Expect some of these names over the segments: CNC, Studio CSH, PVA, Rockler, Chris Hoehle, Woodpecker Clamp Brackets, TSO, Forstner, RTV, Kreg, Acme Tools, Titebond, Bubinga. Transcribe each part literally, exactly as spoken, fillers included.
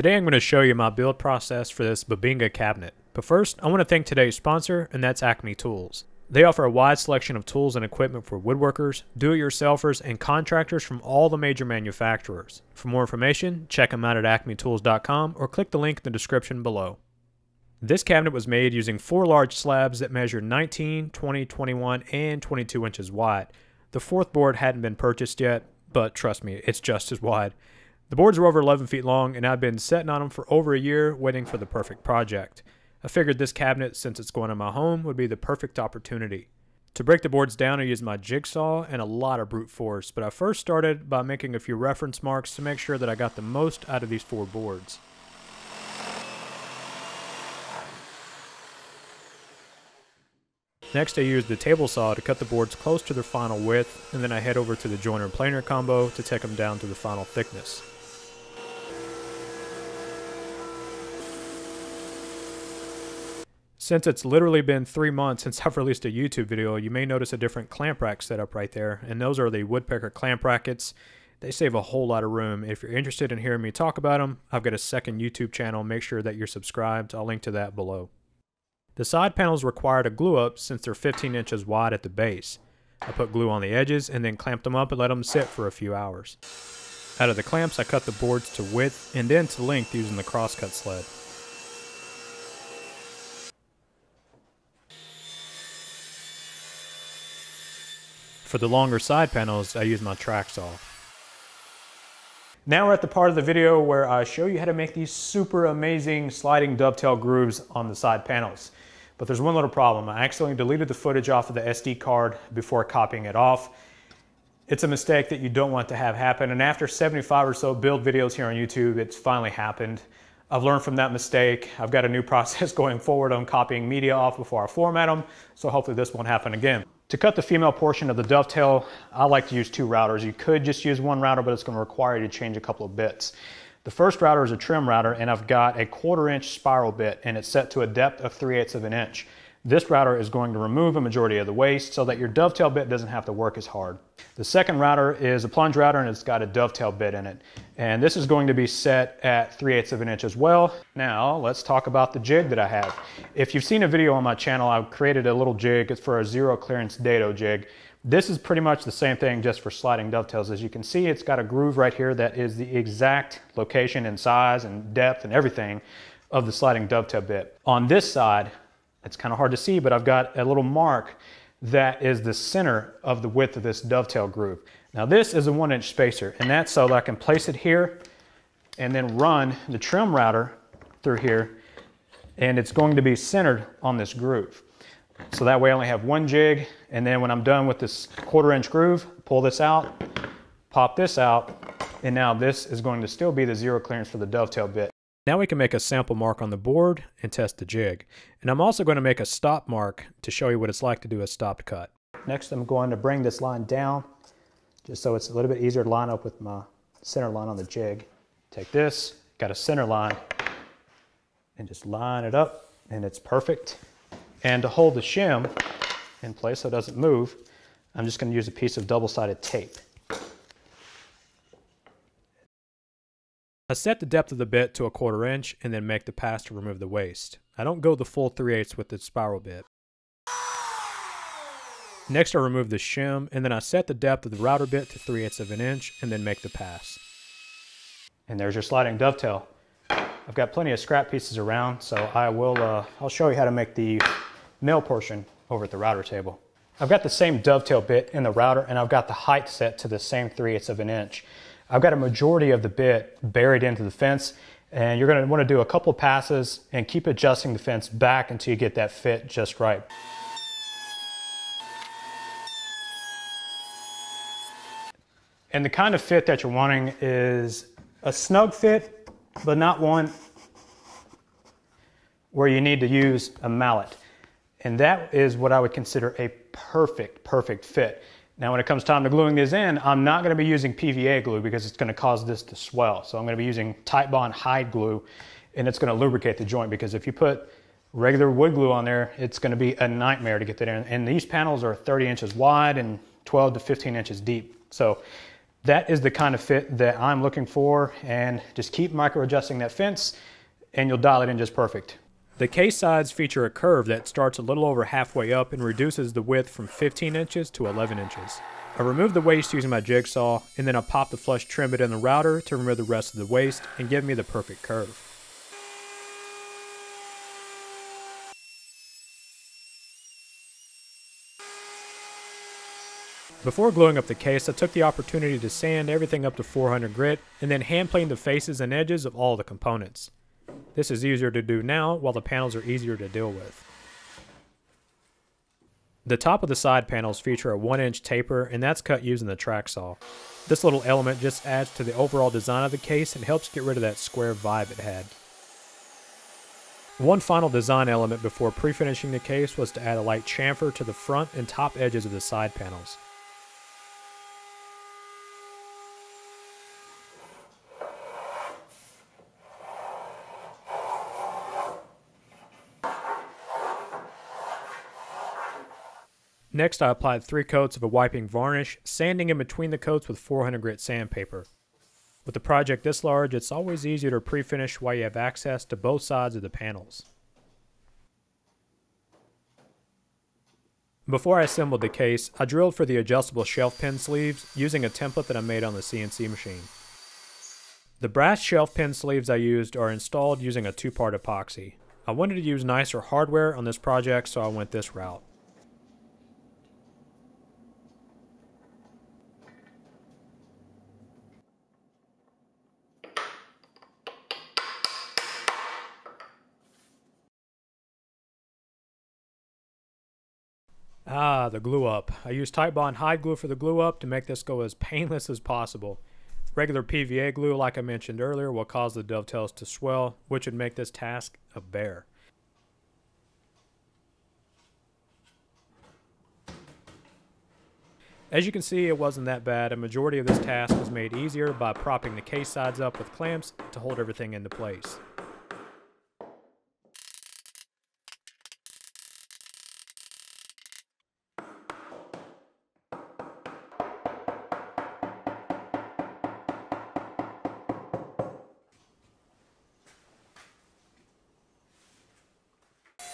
Today I'm going to show you my build process for this Bubinga cabinet. But first, I want to thank today's sponsor, and that's Acme Tools. They offer a wide selection of tools and equipment for woodworkers, do-it-yourselfers, and contractors from all the major manufacturers. For more information, check them out at acme tools dot com or click the link in the description below. This cabinet was made using four large slabs that measure nineteen, twenty, twenty-one, and twenty-two inches wide. The fourth board hadn't been purchased yet, but trust me, it's just as wide. The boards were over eleven feet long, and I've been sitting on them for over a year waiting for the perfect project. I figured this cabinet, since it's going in my home, would be the perfect opportunity. To break the boards down, I used my jigsaw and a lot of brute force, but I first started by making a few reference marks to make sure that I got the most out of these four boards. Next, I used the table saw to cut the boards close to their final width, and then I head over to the joiner and planer combo to take them down to the final thickness. Since it's literally been three months since I've released a YouTube video, you may notice a different clamp rack setup right there, and those are the Woodpecker Clamp Brackets. They save a whole lot of room. If you're interested in hearing me talk about them, I've got a second YouTube channel. Make sure that you're subscribed. I'll link to that below. The side panels required a glue up since they're fifteen inches wide at the base. I put glue on the edges and then clamped them up and let them sit for a few hours. Out of the clamps, I cut the boards to width and then to length using the crosscut sled. For the longer side panels, I use my track saw. Now we're at the part of the video where I show you how to make these super amazing sliding dovetail grooves on the side panels. But there's one little problem. I accidentally deleted the footage off of the S D card before copying it off. It's a mistake that you don't want to have happen, and after seventy-five or so build videos here on YouTube, it's finally happened. I've learned from that mistake. I've got a new process going forward on copying media off before I format them, so hopefully this won't happen again. To cut the female portion of the dovetail, I like to use two routers. You could just use one router, but it's going to require you to change a couple of bits. The first router is a trim router, and I've got a quarter inch spiral bit, and it's set to a depth of three eighths of an inch. This router is going to remove a majority of the waste so that your dovetail bit doesn't have to work as hard. The second router is a plunge router, and it's got a dovetail bit in it. And this is going to be set at three eighths of an inch as well. Now let's talk about the jig that I have. If you've seen a video on my channel, I've created a little jig. It's for a zero clearance dado jig. This is pretty much the same thing just for sliding dovetails. As you can see, it's got a groove right here that is the exact location and size and depth and everything of the sliding dovetail bit. On this side, it's kind of hard to see, but I've got a little mark that is the center of the width of this dovetail groove. Now this is a one inch spacer, and that's so that I can place it here and then run the trim router through here, and it's going to be centered on this groove. So that way I only have one jig, and then when I'm done with this quarter inch groove, pull this out, pop this out, and now this is going to still be the zero clearance for the dovetail bit. Now we can make a sample mark on the board and test the jig. And I'm also going to make a stop mark to show you what it's like to do a stopped cut. Next, I'm going to bring this line down just so it's a little bit easier to line up with my center line on the jig. Take this, got a center line, and just line it up, and it's perfect. And to hold the shim in place so it doesn't move, I'm just going to use a piece of double-sided tape. I set the depth of the bit to a quarter inch and then make the pass to remove the waste. I don't go the full three eighths with the spiral bit. Next, I remove the shim, and then I set the depth of the router bit to three eighths of an inch and then make the pass. And there's your sliding dovetail. I've got plenty of scrap pieces around, so I will, uh, I'll show you how to make the male portion over at the router table. I've got the same dovetail bit in the router, and I've got the height set to the same three eighths of an inch. I've got a majority of the bit buried into the fence, and you're going to want to do a couple passes and keep adjusting the fence back until you get that fit just right. And the kind of fit that you're wanting is a snug fit, but not one where you need to use a mallet. And that is what I would consider a perfect, perfect fit. Now when it comes time to gluing these in, I'm not going to be using P V A glue because it's going to cause this to swell. So I'm going to be using Titebond hide glue, and it's going to lubricate the joint, because if you put regular wood glue on there, it's going to be a nightmare to get that in. And these panels are thirty inches wide and twelve to fifteen inches deep. So that is the kind of fit that I'm looking for, and just keep micro adjusting that fence and you'll dial it in just perfect. The case sides feature a curve that starts a little over halfway up and reduces the width from fifteen inches to eleven inches. I remove the waist using my jigsaw, and then I pop the flush trim bit in the router to remove the rest of the waist and give me the perfect curve. Before gluing up the case, I took the opportunity to sand everything up to four hundred grit and then hand plane the faces and edges of all the components. This is easier to do now while the panels are easier to deal with. The top of the side panels feature a one inch taper, and that's cut using the track saw. This little element just adds to the overall design of the case and helps get rid of that square vibe it had. One final design element before pre-finishing the case was to add a light chamfer to the front and top edges of the side panels. Next, I applied three coats of a wiping varnish, sanding in between the coats with four hundred grit sandpaper. With a project this large, it's always easier to pre-finish while you have access to both sides of the panels. Before I assembled the case, I drilled for the adjustable shelf pin sleeves using a template that I made on the C N C machine. The brass shelf pin sleeves I used are installed using a two-part epoxy. I wanted to use nicer hardware on this project, so I went this route. Ah, the glue up. I used Titebond hide glue for the glue up to make this go as painless as possible. Regular P V A glue, like I mentioned earlier, will cause the dovetails to swell, which would make this task a bear. As you can see, it wasn't that bad. A majority of this task was made easier by propping the case sides up with clamps to hold everything into place.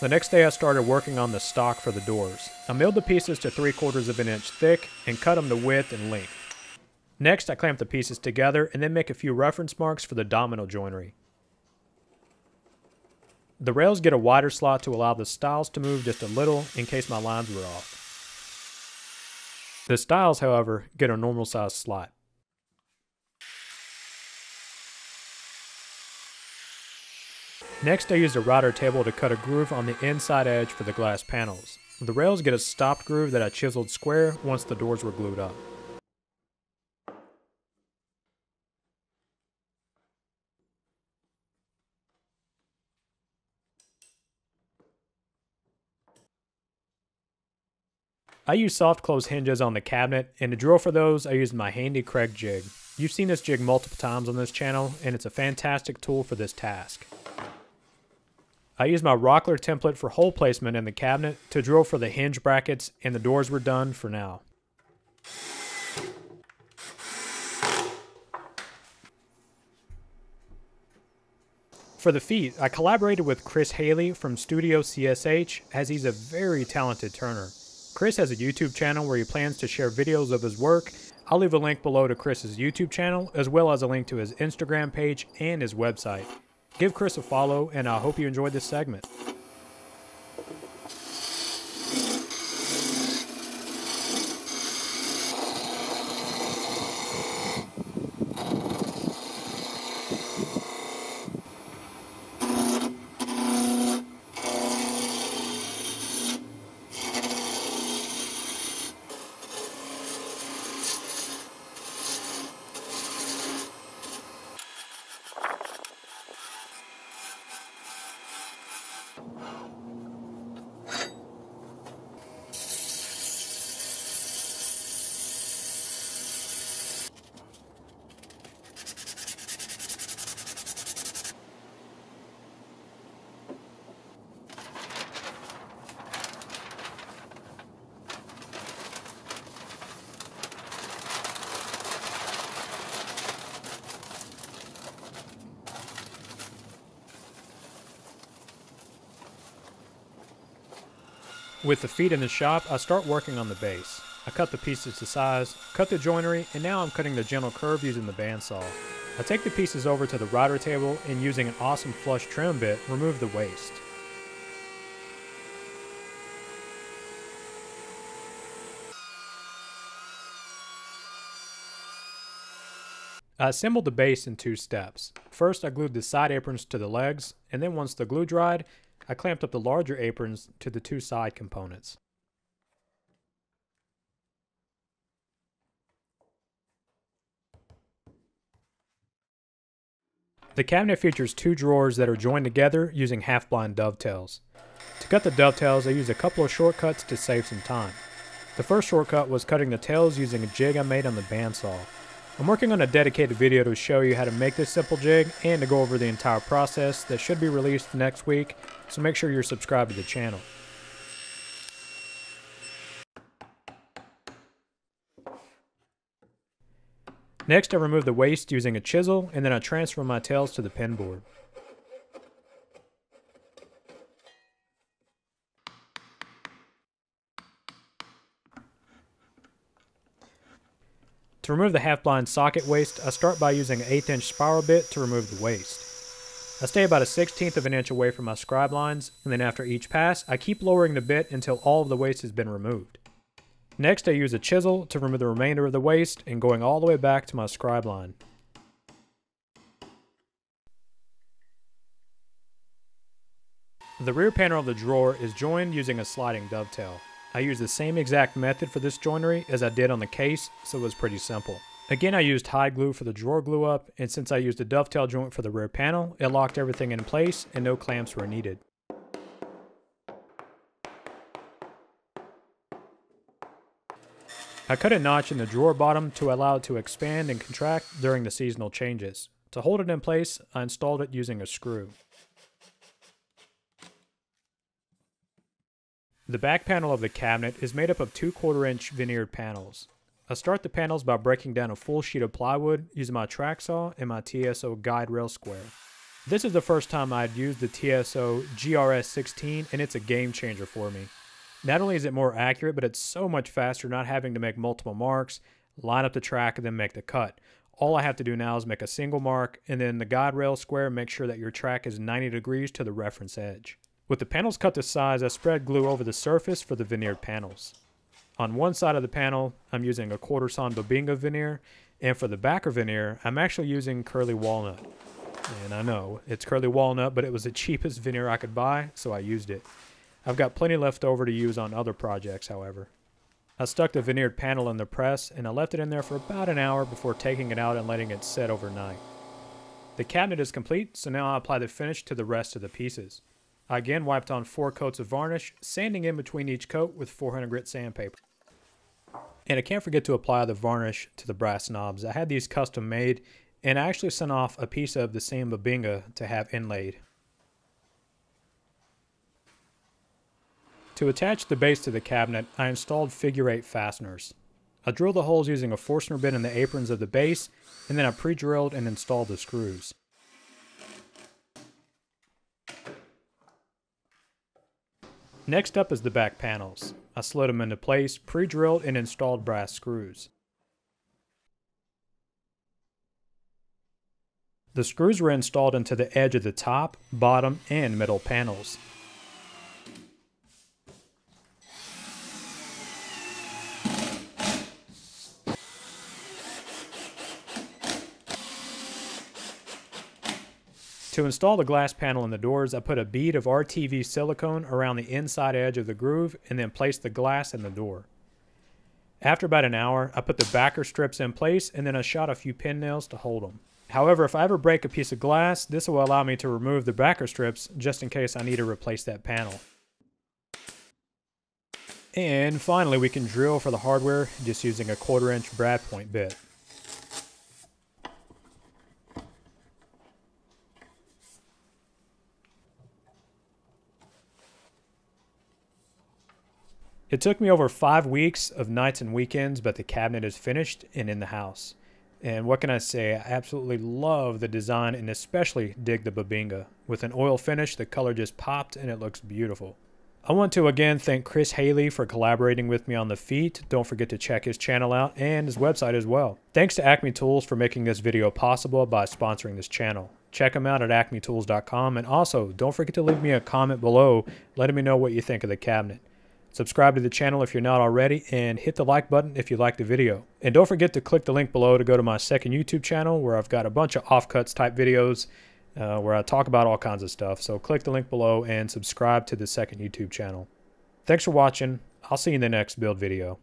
The next day I started working on the stock for the doors. I milled the pieces to three quarters of an inch thick and cut them to width and length. Next I clamped the pieces together and then make a few reference marks for the domino joinery. The rails get a wider slot to allow the stiles to move just a little in case my lines were off. The stiles, however, get a normal size slot. Next, I used a router table to cut a groove on the inside edge for the glass panels. The rails get a stopped groove that I chiseled square once the doors were glued up. I used soft close hinges on the cabinet, and to drill for those, I used my handy Kreg jig. You've seen this jig multiple times on this channel, and it's a fantastic tool for this task. I used my Rockler template for hole placement in the cabinet to drill for the hinge brackets, and the doors were done for now. For the feet, I collaborated with Chris Hoehle from Studio C S H, as he's a very talented turner. Chris has a YouTube channel where he plans to share videos of his work. I'll leave a link below to Chris's YouTube channel, as well as a link to his Instagram page and his website. Give Chris a follow, and I hope you enjoyed this segment. With the feet in the shop, I start working on the base. I cut the pieces to size, cut the joinery, and now I'm cutting the gentle curve using the bandsaw. I take the pieces over to the rider table and, using an awesome flush trim bit, remove the waste. I assembled the base in two steps. First, I glued the side aprons to the legs, and then once the glue dried, I clamped up the larger aprons to the two side components. The cabinet features two drawers that are joined together using half-blind dovetails. To cut the dovetails, I used a couple of shortcuts to save some time. The first shortcut was cutting the tails using a jig I made on the bandsaw. I'm working on a dedicated video to show you how to make this simple jig and to go over the entire process that should be released next week, so make sure you're subscribed to the channel. Next, I remove the waste using a chisel, and then I transfer my tails to the pin board. To remove the half-blind socket waste, I start by using an eighth inch spiral bit to remove the waste. I stay about a sixteenth of an inch away from my scribe lines, and then after each pass, I keep lowering the bit until all of the waste has been removed. Next, I use a chisel to remove the remainder of the waste and going all the way back to my scribe line. The rear panel of the drawer is joined using a sliding dovetail. I used the same exact method for this joinery as I did on the case, so it was pretty simple. Again, I used high glue for the drawer glue up, and since I used a dovetail joint for the rear panel, it locked everything in place and no clamps were needed. I cut a notch in the drawer bottom to allow it to expand and contract during the seasonal changes. To hold it in place, I installed it using a screw. The back panel of the cabinet is made up of two quarter inch veneered panels. I start the panels by breaking down a full sheet of plywood using my track saw and my T S O guide rail square. This is the first time I had used the T S O G R S sixteen, and it's a game changer for me. Not only is it more accurate, but it's so much faster not having to make multiple marks, line up the track, and then make the cut. All I have to do now is make a single mark, and then the guide rail square makes sure that your track is ninety degrees to the reference edge. With the panels cut to size, I spread glue over the surface for the veneered panels. On one side of the panel, I'm using a quarter sawn Bubinga veneer, and for the backer veneer, I'm actually using curly walnut. And I know, it's curly walnut, but it was the cheapest veneer I could buy, so I used it. I've got plenty left over to use on other projects, however. I stuck the veneered panel in the press, and I left it in there for about an hour before taking it out and letting it set overnight. The cabinet is complete, so now I apply the finish to the rest of the pieces. I again wiped on four coats of varnish, sanding in between each coat with four hundred grit sandpaper. And I can't forget to apply the varnish to the brass knobs. I had these custom made, and I actually sent off a piece of the same Bubinga to have inlaid. To attach the base to the cabinet, I installed figure eight fasteners. I drilled the holes using a Forstner bit in the aprons of the base, and then I pre-drilled and installed the screws. Next up is the back panels. I slid them into place, pre-drilled, and installed brass screws. The screws were installed into the edge of the top, bottom, and middle panels. To install the glass panel in the doors, I put a bead of R T V silicone around the inside edge of the groove and then placed the glass in the door. After about an hour, I put the backer strips in place and then I shot a few pin nails to hold them. However, if I ever break a piece of glass, this will allow me to remove the backer strips just in case I need to replace that panel. And finally, we can drill for the hardware just using a quarter inch brad point bit. It took me over five weeks of nights and weekends, but the cabinet is finished and in the house. And what can I say? I absolutely love the design and especially dig the Bubinga. With an oil finish, the color just popped and it looks beautiful. I want to again thank Chris Hoehle for collaborating with me on the feet. Don't forget to check his channel out and his website as well. Thanks to Acme Tools for making this video possible by sponsoring this channel. Check them out at acme tools dot com, and also don't forget to leave me a comment below letting me know what you think of the cabinet. Subscribe to the channel if you're not already, and hit the like button if you like the video. And don't forget to click the link below to go to my second YouTube channel where I've got a bunch of offcuts type videos uh, where I talk about all kinds of stuff. So click the link below and subscribe to the second YouTube channel. Thanks for watching. I'll see you in the next build video.